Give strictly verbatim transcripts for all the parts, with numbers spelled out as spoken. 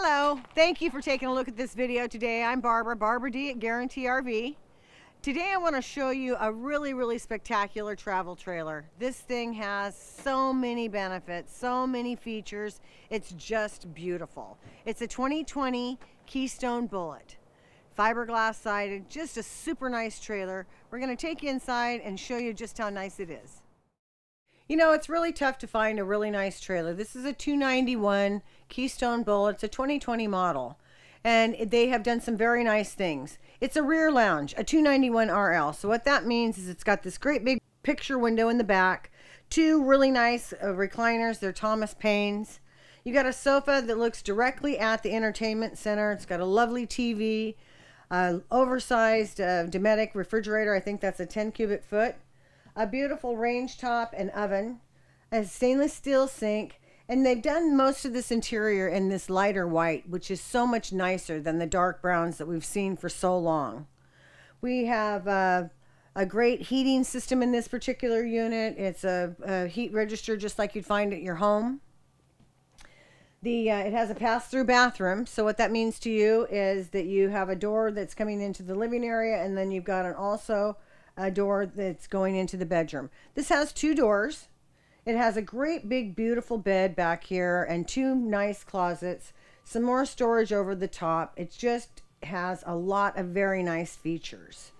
Hello, thank you for taking a look at this video today. I'm Barbara, Barbara D at Guaranty R V. Today I want to show you a really, really spectacular travel trailer. This thing has so many benefits, so many features. It's just beautiful. It's a twenty twenty Keystone Bullet. Fiberglass sided, just a super nice trailer. We're going to take you inside and show you just how nice it is. You know, it's really tough to find a really nice trailer. This is a two ninety-one Keystone Bullet. It's a twenty twenty model, and they have done some very nice things. It's a rear lounge, a two ninety-one R L. So what that means is it's got this great big picture window in the back, two really nice uh, recliners. They're Thomas Payne's. You got a sofa that looks directly at the entertainment center. It's got a lovely T V, uh, oversized uh, Dometic refrigerator. I think that's a ten cubic foot. A beautiful range top and oven, a stainless steel sink, and they've done most of this interior in this lighter white, which is so much nicer than the dark browns that we've seen for so long. We have uh, a great heating system in this particular unit. It's a, a heat register just like you'd find at your home. The, uh, it has a pass-through bathroom, so what that means to you is that you have a door that's coming into the living area, and then you've got an also a door that's going into the bedroom. This has two doors. It has a great big beautiful bed back here and two nice closets, some more storage over the top. It just has a lot of very nice features.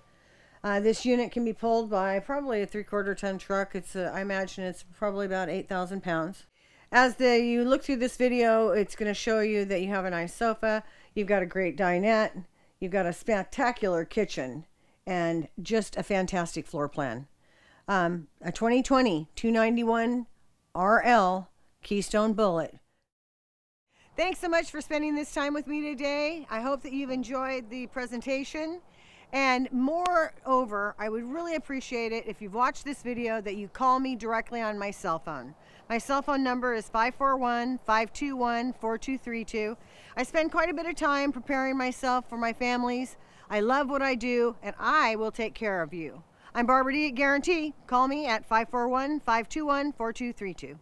Uh, this unit can be pulled by probably a three-quarter ton truck. It's a, I imagine it's probably about eight thousand pounds. As the, you look through this video, it's going to show you that you have a nice sofa, you've got a great dinette, you've got a spectacular kitchen, and just a fantastic floor plan. Um, a twenty twenty two ninety-one R L Keystone Bullet. Thanks so much for spending this time with me today. I hope that you've enjoyed the presentation. And moreover, I would really appreciate it if you've watched this video that you call me directly on my cell phone. My cell phone number is five four one, five two one, four two three two. I spend quite a bit of time preparing myself for my families. I love what I do, and I will take care of you. I'm Barbara D at Guaranty. Call me at five four one, five two one, four two three two.